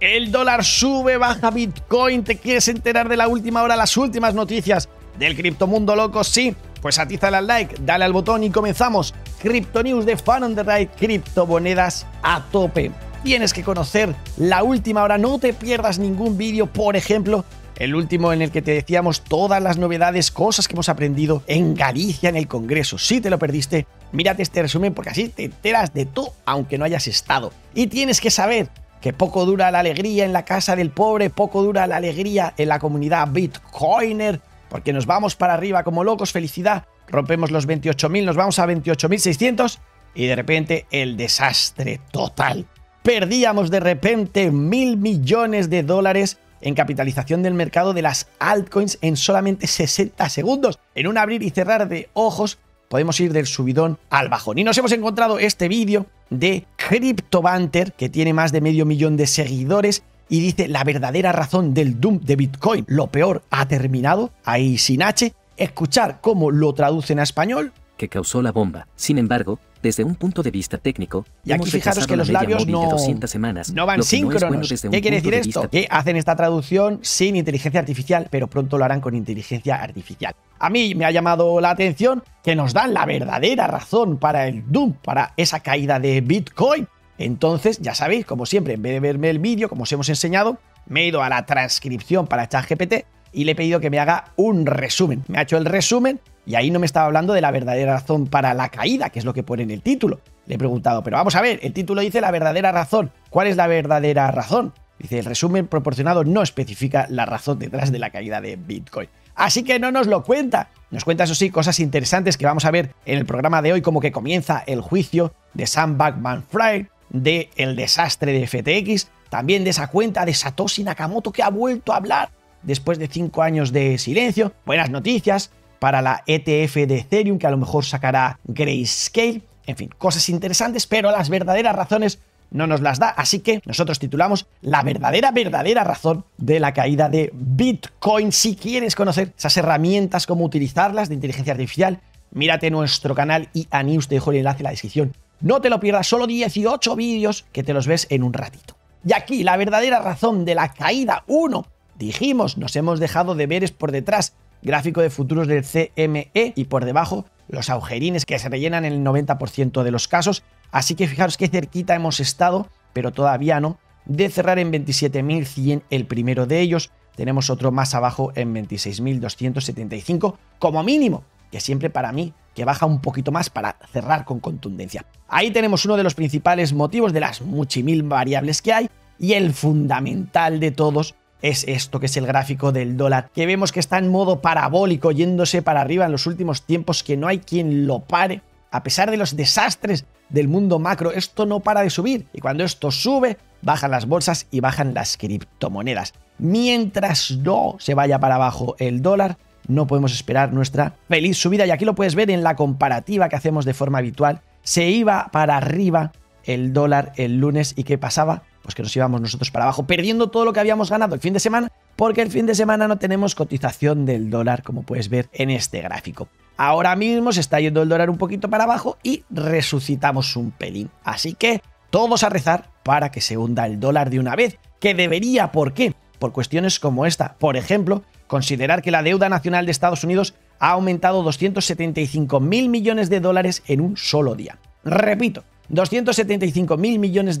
El dólar sube, baja Bitcoin. ¿Te quieres enterar de la última hora, las últimas noticias del criptomundo loco? Sí, pues atízale al like, dale al botón y comenzamos. Crypto News de Fan on the Right, criptomonedas a tope. Tienes que conocer la última hora, no te pierdas ningún vídeo, por ejemplo, el último en el que te decíamos todas las novedades, cosas que hemos aprendido en Galicia, en el Congreso. Si te lo perdiste, mírate este resumen porque así te enteras de todo, aunque no hayas estado. Y tienes que saber que poco dura la alegría en la casa del pobre, poco dura la alegría en la comunidad Bitcoiner, porque nos vamos para arriba como locos, felicidad, rompemos los 28.000, nos vamos a 28.600 y de repente el desastre total. Perdíamos de repente $1.000 millones en capitalización del mercado de las altcoins en solamente 60 segundos. En un abrir y cerrar de ojos podemos ir del subidón al bajón. Y nos hemos encontrado este vídeo de CryptoBanter, que tiene más de medio millón de seguidores, y dice la verdadera razón del dump de Bitcoin. Lo peor ha terminado, ahí sin H. Escuchar cómo lo traducen a español. Que causó la bomba. Sin embargo, desde un punto de vista técnico, y aquí fijaros que los labios no van síncronos. ¿Qué quiere decir esto? Que hacen esta traducción sin inteligencia artificial, pero pronto lo harán con inteligencia artificial. A mí me ha llamado la atención que nos dan la verdadera razón para el dump, para esa caída de Bitcoin. Entonces, ya sabéis, como siempre, en vez de verme el vídeo, como os hemos enseñado, me he ido a la transcripción para ChatGPT y le he pedido que me haga un resumen. Me ha hecho el resumen. Y ahí no me estaba hablando de la verdadera razón para la caída, que es lo que pone en el título. Le he preguntado, pero vamos a ver, el título dice la verdadera razón. ¿Cuál es la verdadera razón? Dice, el resumen proporcionado no especifica la razón detrás de la caída de Bitcoin. Así que no nos lo cuenta. Nos cuenta, eso sí, cosas interesantes que vamos a ver en el programa de hoy, como que comienza el juicio de Sam Bankman-Fried, del desastre de FTX, también de esa cuenta de Satoshi Nakamoto que ha vuelto a hablar después de 5 años de silencio. Buenas noticias para la ETF de Ethereum, que a lo mejor sacará Grayscale. En fin, cosas interesantes, pero las verdaderas razones no nos las da. Así que nosotros titulamos la verdadera razón de la caída de Bitcoin. Si quieres conocer esas herramientas, cómo utilizarlas de inteligencia artificial, mírate nuestro canal IA News, te dejo el enlace en la descripción. No te lo pierdas, solo 18 vídeos que te los ves en un ratito. Y aquí, la verdadera razón de la caída. 1. Dijimos, nos hemos dejado deberes por detrás. Gráfico de futuros del CME y por debajo los agujerines que se rellenan en el 90% de los casos. Así que fijaros qué cerquita hemos estado, pero todavía no, de cerrar en 27.100 el primero de ellos. Tenemos otro más abajo en 26.275 como mínimo, que siempre para mí que baja un poquito más para cerrar con contundencia. Ahí tenemos uno de los principales motivos de las muchimil variables que hay, y el fundamental de todos es esto, que es el gráfico del dólar, que vemos que está en modo parabólico, yéndose para arriba en los últimos tiempos, que no hay quien lo pare. A pesar de los desastres del mundo macro, esto no para de subir, y cuando esto sube, bajan las bolsas y bajan las criptomonedas. Mientras no se vaya para abajo el dólar, no podemos esperar nuestra feliz subida, y aquí lo puedes ver en la comparativa que hacemos de forma habitual. Se iba para arriba el dólar el lunes, ¿y qué pasaba? Pues que nos íbamos nosotros para abajo, perdiendo todo lo que habíamos ganado el fin de semana, porque el fin de semana no tenemos cotización del dólar, como puedes ver en este gráfico. Ahora mismo se está yendo el dólar un poquito para abajo y resucitamos un pelín. Así que todos a rezar para que se hunda el dólar de una vez, que debería. ¿Por qué? Por cuestiones como esta. Por ejemplo, considerar que la deuda nacional de Estados Unidos ha aumentado $275.000 millones en un solo día. Repito, $275.000 millones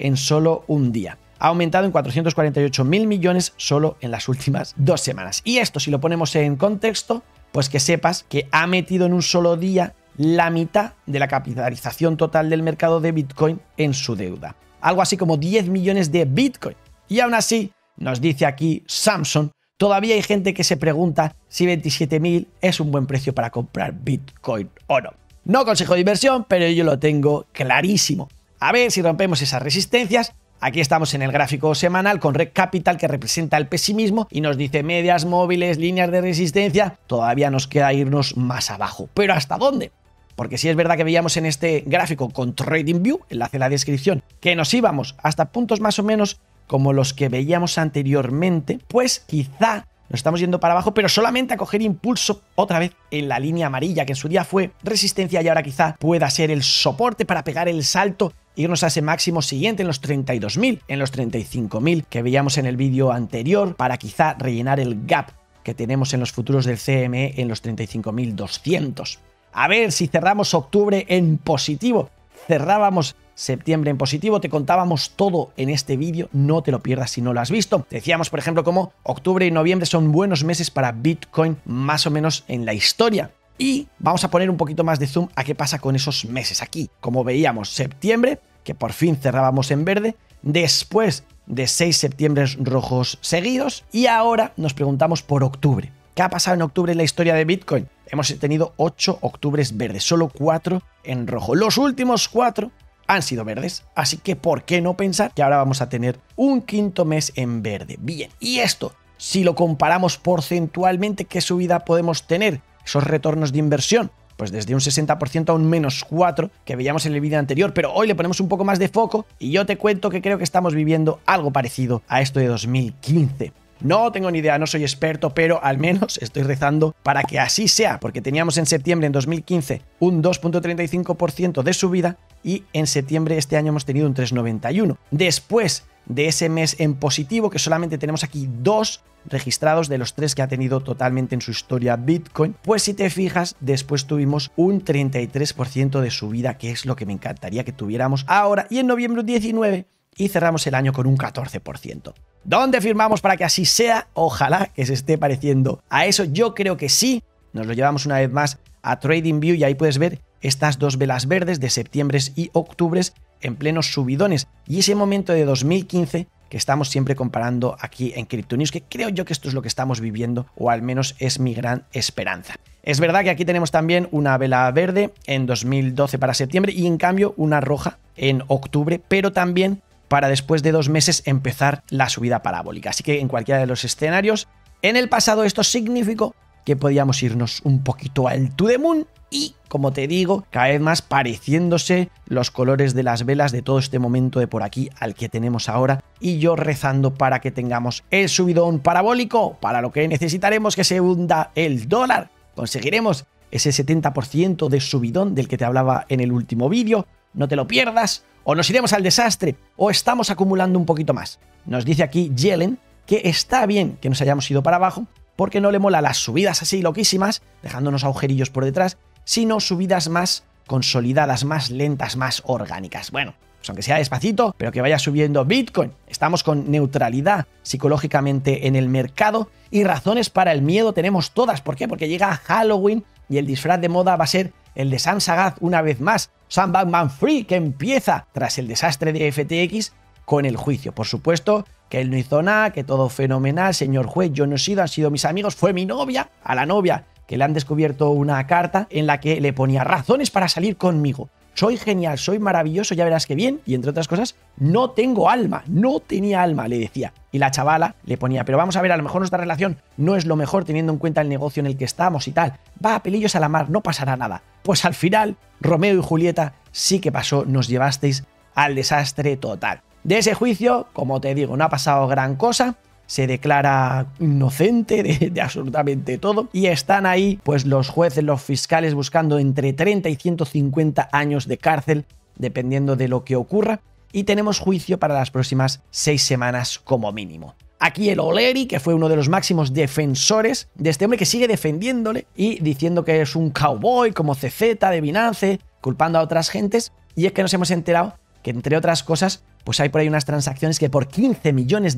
en solo un día. Ha aumentado en $448.000 millones solo en las últimas 2 semanas. Y esto, si lo ponemos en contexto, pues que sepas que ha metido en un solo día la mitad de la capitalización total del mercado de Bitcoin en su deuda. Algo así como 10 millones de Bitcoin. Y aún así, nos dice aquí Samsung, todavía hay gente que se pregunta si 27.000 es un buen precio para comprar Bitcoin o no. No consejo de inversión, pero yo lo tengo clarísimo. A ver si rompemos esas resistencias. Aquí estamos en el gráfico semanal con Red Capital, que representa el pesimismo y nos dice medias móviles, líneas de resistencia. Todavía nos queda irnos más abajo. ¿Pero hasta dónde? Porque sí es verdad que veíamos en este gráfico con TradingView, enlace en la descripción, que nos íbamos hasta puntos más o menos como los que veíamos anteriormente. Pues quizá nos estamos yendo para abajo, pero solamente a coger impulso otra vez en la línea amarilla, que en su día fue resistencia y ahora quizá pueda ser el soporte para pegar el salto irnos a ese máximo siguiente en los 32.000, en los 35.000 que veíamos en el vídeo anterior, para quizá rellenar el gap que tenemos en los futuros del CME en los 35.200. A ver si cerramos octubre en positivo. Cerrábamos septiembre en positivo, te contábamos todo en este vídeo, no te lo pierdas si no lo has visto. Decíamos, por ejemplo, como octubre y noviembre son buenos meses para Bitcoin, más o menos en la historia. Y vamos a poner un poquito más de zoom a qué pasa con esos meses aquí. Como veíamos, septiembre, que por fin cerrábamos en verde, después de 6 septiembres rojos seguidos, y ahora nos preguntamos por octubre. ¿Qué ha pasado en octubre en la historia de Bitcoin? Hemos tenido 8 octubres verdes, solo 4 en rojo. Los últimos 4... han sido verdes, así que ¿por qué no pensar que ahora vamos a tener un quinto mes en verde? Bien, y esto, si lo comparamos porcentualmente, ¿qué subida podemos tener? Esos retornos de inversión, pues desde un 60% a un -4% que veíamos en el vídeo anterior, pero hoy le ponemos un poco más de foco y yo te cuento que creo que estamos viviendo algo parecido a esto de 2015. No tengo ni idea, no soy experto, pero al menos estoy rezando para que así sea, porque teníamos en septiembre en 2015 un 2.35% de subida y en septiembre este año hemos tenido un 3.91%. Después de ese mes en positivo, que solamente tenemos aquí 2 registrados de los 3 que ha tenido totalmente en su historia Bitcoin, pues si te fijas, después tuvimos un 33% de subida, que es lo que me encantaría que tuviéramos ahora, y en noviembre un 19%. Y cerramos el año con un 14%. ¿Dónde firmamos para que así sea? Ojalá que se esté pareciendo a eso. Yo creo que sí. Nos lo llevamos una vez más a TradingView y ahí puedes ver estas 2 velas verdes de septiembre y octubre en plenos subidones. Y ese momento de 2015 que estamos siempre comparando aquí en CryptoNews, que creo yo que esto es lo que estamos viviendo, o al menos es mi gran esperanza. Es verdad que aquí tenemos también una vela verde en 2012 para septiembre y en cambio una roja en octubre, pero también para después de 2 meses empezar la subida parabólica. Así que en cualquiera de los escenarios, en el pasado esto significó que podíamos irnos un poquito al to the moon y, como te digo, cada vez más pareciéndose los colores de las velas de todo este momento de por aquí al que tenemos ahora, y yo rezando para que tengamos el subidón parabólico, para lo que necesitaremos que se hunda el dólar. Conseguiremos ese 70% de subidón del que te hablaba en el último vídeo. No te lo pierdas. O nos iremos al desastre, o estamos acumulando un poquito más. Nos dice aquí Yellen que está bien que nos hayamos ido para abajo, porque no le mola las subidas así loquísimas, dejándonos agujerillos por detrás, sino subidas más consolidadas, más lentas, más orgánicas. Bueno, pues aunque sea despacito, pero que vaya subiendo Bitcoin. Estamos con neutralidad psicológicamente en el mercado y razones para el miedo tenemos todas. ¿Por qué? Porque llega Halloween y el disfraz de moda va a ser el de Sam Sagaz una vez más, Sam Bankman-Fried, que empieza tras el desastre de FTX con el juicio. Por supuesto que él no hizo nada, que todo fenomenal, señor juez, yo no he sido, han sido mis amigos, fue mi novia, a la novia que le han descubierto una carta en la que le ponía razones para salir conmigo. Soy genial, soy maravilloso, ya verás que bien, y entre otras cosas, no tengo alma, no tenía alma, le decía. Y la chavala le ponía, pero vamos a ver, a lo mejor nuestra relación no es lo mejor teniendo en cuenta el negocio en el que estamos y tal. Va, pelillos a la mar, no pasará nada. Pues al final, Romeo y Julieta sí que pasó, nos llevasteis al desastre total. De ese juicio, como te digo, no ha pasado gran cosa. Se declara inocente de absolutamente todo y están ahí pues los jueces, los fiscales buscando entre 30 y 150 años de cárcel, dependiendo de lo que ocurra, y tenemos juicio para las próximas 6 semanas como mínimo. Aquí el O'Leary, que fue uno de los máximos defensores de este hombre, que sigue defendiéndole y diciendo que es un cowboy como CZ de Binance, culpando a otras gentes, y es que nos hemos enterado que, entre otras cosas, pues hay por ahí unas transacciones que por $15 millones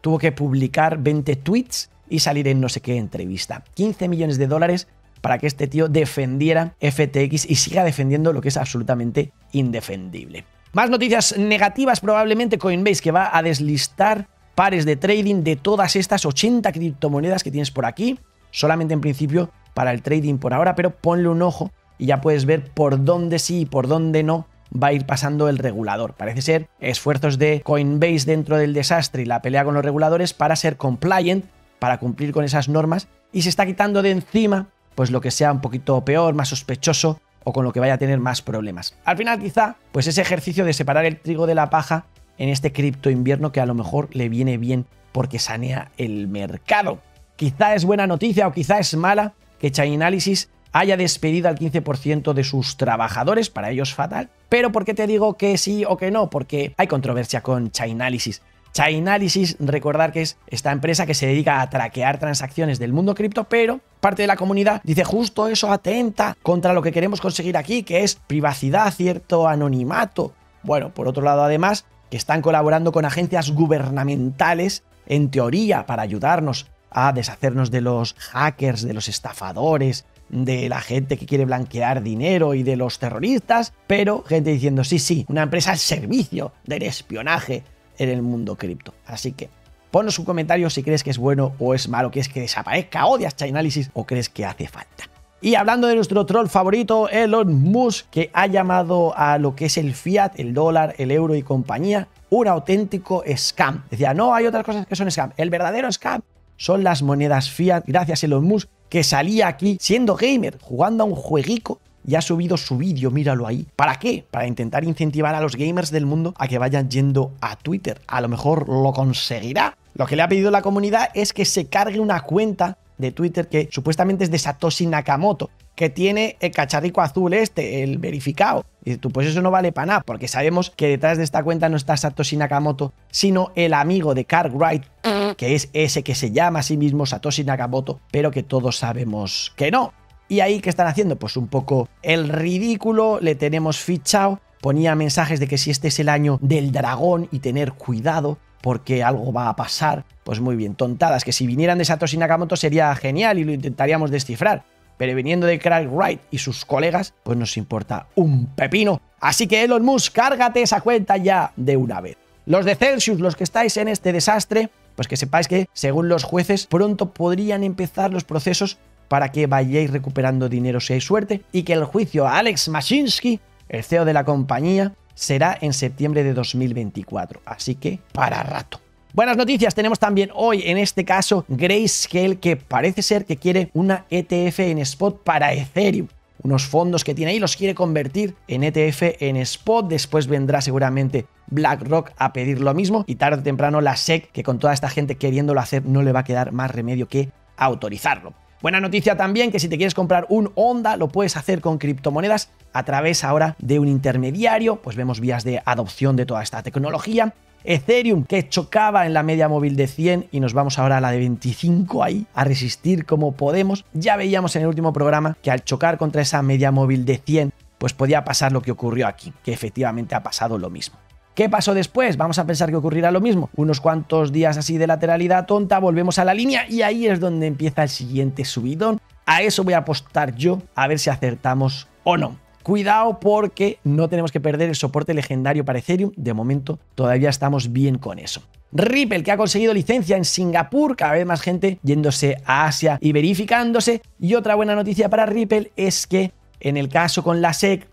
tuvo que publicar 20 tweets y salir en no sé qué entrevista. $15 millones para que este tío defendiera FTX y siga defendiendo lo que es absolutamente indefendible. Más noticias negativas, probablemente Coinbase, que va a deslistar pares de trading de todas estas 80 criptomonedas que tienes por aquí, solamente en principio para el trading por ahora, pero ponle un ojo y ya puedes ver por dónde sí y por dónde no va a ir pasando el regulador. Parece ser esfuerzos de Coinbase dentro del desastre y la pelea con los reguladores para ser compliant, para cumplir con esas normas, y se está quitando de encima pues lo que sea un poquito peor, más sospechoso o con lo que vaya a tener más problemas. Al final quizá pues ese ejercicio de separar el trigo de la paja en este cripto invierno que a lo mejor le viene bien porque sanea el mercado. Quizá es buena noticia o quizá es mala que Chainalysis haya despedido al 15% de sus trabajadores, para ellos fatal. Pero ¿por qué te digo que sí o que no? Porque hay controversia con Chainalysis. Chainalysis, recordar que es esta empresa que se dedica a traquear transacciones del mundo cripto, pero parte de la comunidad dice justo eso atenta contra lo que queremos conseguir aquí, que es privacidad, cierto anonimato. Bueno, por otro lado además, que están colaborando con agencias gubernamentales, en teoría, para ayudarnos a deshacernos de los hackers, de los estafadores, de la gente que quiere blanquear dinero y de los terroristas, pero gente diciendo sí, sí, una empresa al servicio del espionaje en el mundo cripto. Así que ponnos un comentario si crees que es bueno o es malo, crees que desaparezca, odias Chainalysis o crees que hace falta. Y hablando de nuestro troll favorito, Elon Musk, que ha llamado a lo que es el fiat, el dólar, el euro y compañía, un auténtico scam. Decía, no, hay otras cosas que son scam. El verdadero scam son las monedas fiat. Gracias Elon Musk, que salía aquí siendo gamer, jugando a un jueguico, y ha subido su vídeo, míralo ahí. ¿Para qué? Para intentar incentivar a los gamers del mundo a que vayan yendo a Twitter. A lo mejor lo conseguirá. Lo que le ha pedido la comunidad es que se cargue una cuenta de Twitter que supuestamente es de Satoshi Nakamoto, que tiene el cacharrico azul este, el verificado. Y dices tú, pues eso no vale para nada, porque sabemos que detrás de esta cuenta no está Satoshi Nakamoto, sino el amigo de Craig Wright, que es ese que se llama a sí mismo Satoshi Nakamoto, pero que todos sabemos que no. Y ahí, ¿qué están haciendo? Pues un poco el ridículo, le tenemos fichado, ponía mensajes de que si este es el año del dragón y tener cuidado porque algo va a pasar. Pues muy bien, tontadas, que si vinieran de Satoshi Nakamoto sería genial y lo intentaríamos descifrar, pero viniendo de Craig Wright y sus colegas, pues nos importa un pepino. Así que Elon Musk, cárgate esa cuenta ya de una vez. Los de Celsius, los que estáis en este desastre, pues que sepáis que, según los jueces, pronto podrían empezar los procesos para que vayáis recuperando dinero si hay suerte, y que el juicio a Alex Mashinsky, el CEO de la compañía, será en septiembre de 2024. Así que para rato. Buenas noticias tenemos también hoy, en este caso Grayscale, que parece ser que quiere una ETF en spot para Ethereum. Unos fondos que tiene ahí los quiere convertir en ETF en spot. Después vendrá seguramente BlackRock a pedir lo mismo, y tarde o temprano la SEC, que con toda esta gente queriéndolo hacer no le va a quedar más remedio que autorizarlo. Buena noticia también, que si te quieres comprar un Honda lo puedes hacer con criptomonedas a través ahora de un intermediario, pues vemos vías de adopción de toda esta tecnología. Ethereum, que chocaba en la media móvil de 100 y nos vamos ahora a la de 25 ahí, a resistir como podemos. Ya veíamos en el último programa que al chocar contra esa media móvil de 100, pues podía pasar lo que ocurrió aquí, que efectivamente ha pasado lo mismo. ¿Qué pasó después? Vamos a pensar que ocurrirá lo mismo. Unos cuantos días así de lateralidad tonta, volvemos a la línea y ahí es donde empieza el siguiente subidón. A eso voy a apostar yo, a ver si acertamos o no. Cuidado, porque no tenemos que perder el soporte legendario para Ethereum. De momento todavía estamos bien con eso. Ripple, que ha conseguido licencia en Singapur, cada vez más gente yéndose a Asia y verificándose. Y otra buena noticia para Ripple es que en el caso con la SEC,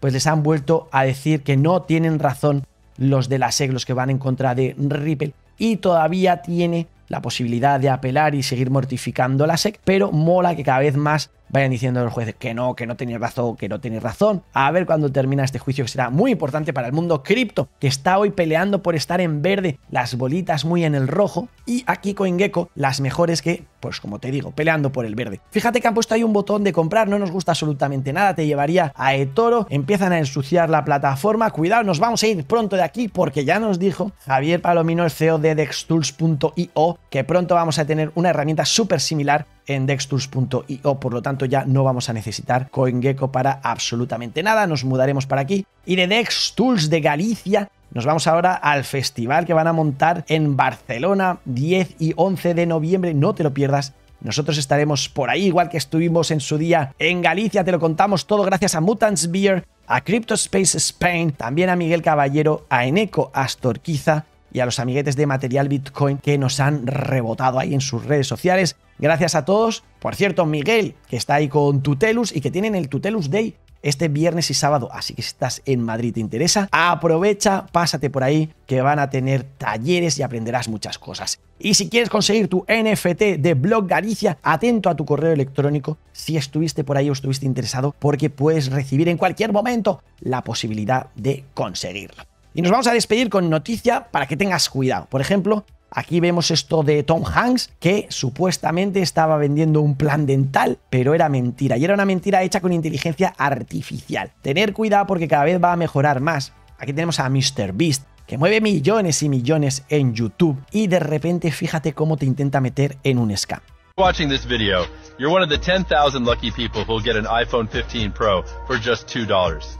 pues les han vuelto a decir que no tienen razón los de la SEC, los que van en contra de Ripple, y todavía tiene la posibilidad de apelar y seguir mortificando a la SEC, pero mola que cada vez más vayan diciendo a los jueces que no tenéis razón, que no tenéis razón. A ver cuando termina este juicio, que será muy importante para el mundo cripto, que está hoy peleando por estar en verde, las bolitas muy en el rojo, y aquí CoinGecko, las mejores que, pues como te digo, peleando por el verde. Fíjate que han puesto ahí un botón de comprar, no nos gusta absolutamente nada, te llevaría a eToro, empiezan a ensuciar la plataforma. Cuidado, nos vamos a ir pronto de aquí, porque ya nos dijo Javier Palomino, el CEO de Dextools.io, que pronto vamos a tener una herramienta súper similar en Dextools.io, por lo tanto ya no vamos a necesitar CoinGecko para absolutamente nada, nos mudaremos para aquí. Y de Dextools de Galicia nos vamos ahora al festival que van a montar en Barcelona, 10 y 11 de noviembre, no te lo pierdas. Nosotros estaremos por ahí, igual que estuvimos en su día en Galicia, te lo contamos todo gracias a Mutants Beer, a CryptoSpace Spain, también a Miguel Caballero, a Eneco Astorquiza y a los amiguetes de Material Bitcoin, que nos han rebotado ahí en sus redes sociales. Gracias a todos. Por cierto, Miguel, que está ahí con Tutelus y que tienen el Tutelus Day este viernes y sábado, así que si estás en Madrid y te interesa, aprovecha, pásate por ahí, que van a tener talleres y aprenderás muchas cosas. Y si quieres conseguir tu NFT de Blog Galicia, atento a tu correo electrónico si estuviste por ahí o estuviste interesado, porque puedes recibir en cualquier momento la posibilidad de conseguirlo. Y nos vamos a despedir con noticia para que tengas cuidado. Por ejemplo, Aquí vemos esto de Tom Hanks, que supuestamente estaba vendiendo un plan dental, pero era mentira. Y era una mentira hecha con inteligencia artificial. Tener cuidado porque cada vez va a mejorar más. Aquí tenemos a MrBeast, que mueve millones y millones en YouTube. Y de repente fíjate cómo te intenta meter en un scam. Watching this video, you're one of the 10,000 lucky people who'll get an iPhone 15 Pro for just $2.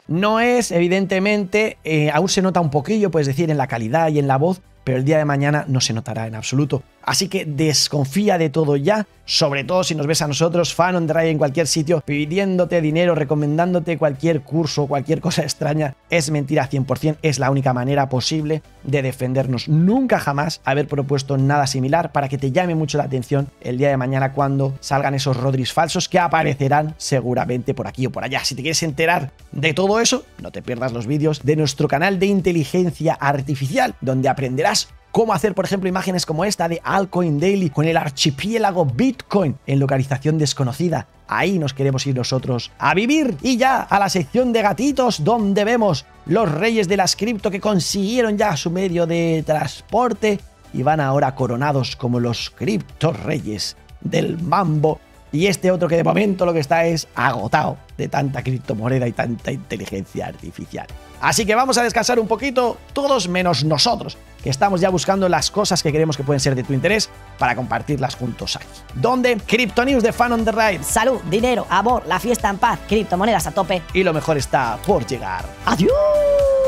No es, evidentemente, aún se nota un poquillo, puedes decir, en la calidad y en la voz, pero el día de mañana no se notará en absoluto. Así que desconfía de todo ya, sobre todo si nos ves a nosotros, Fan on Drive, en cualquier sitio, pidiéndote dinero, recomendándote cualquier curso, cualquier cosa extraña. Es mentira 100%, es la única manera posible de defendernos. Nunca jamás haber propuesto nada similar para que te llame mucho la atención el día de mañana cuando salgan esos Rodris falsos que aparecerán seguramente por aquí o por allá. Si te quieres enterar de todo eso, no te pierdas los vídeos de nuestro canal de inteligencia artificial, donde aprenderás cómo hacer, por ejemplo, imágenes como esta de Altcoin Daily con el archipiélago Bitcoin en localización desconocida. Ahí nos queremos ir nosotros a vivir. Y ya a la sección de gatitos, donde vemos los reyes de las cripto que consiguieron ya su medio de transporte y van ahora coronados como los cripto reyes del mambo. Y este otro que de momento lo que está es agotado de tanta criptomoneda y tanta inteligencia artificial. Así que vamos a descansar un poquito, todos menos nosotros, que estamos ya buscando las cosas que creemos que pueden ser de tu interés para compartirlas juntos aquí. ¿Dónde? Crypto News de Fan on the Ride. Salud, dinero, amor, la fiesta en paz, criptomonedas a tope. Y lo mejor está por llegar. ¡Adiós!